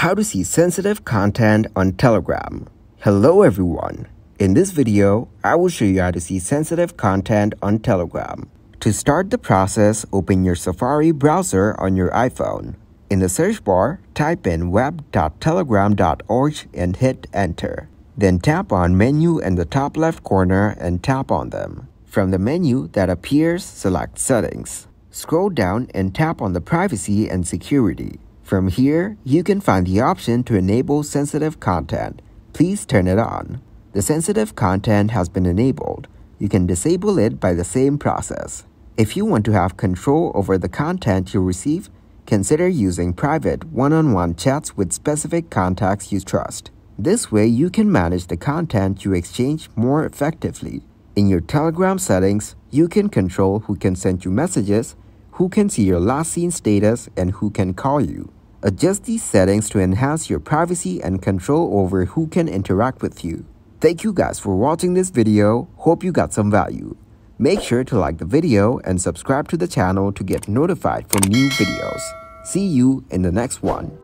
How to see sensitive content on Telegram. Hello everyone. In this video, I will show you how to see sensitive content on Telegram. To start the process, open your Safari browser on your iPhone. In the search bar, type in web.telegram.org and hit enter. Then tap on menu in the top left corner and tap on them. From the menu that appears, select settings. Scroll down and tap on the privacy and security. From here, you can find the option to enable sensitive content. Please turn it on. The sensitive content has been enabled. You can disable it by the same process. If you want to have control over the content you receive, consider using private one-on-one chats with specific contacts you trust. This way, you can manage the content you exchange more effectively. In your Telegram settings, you can control who can send you messages, who can see your last seen status, and who can call you. Adjust these settings to enhance your privacy and control over who can interact with you. Thank you guys for watching this video. Hope you got some value. Make sure to like the video and subscribe to the channel to get notified from new videos. See you in the next one.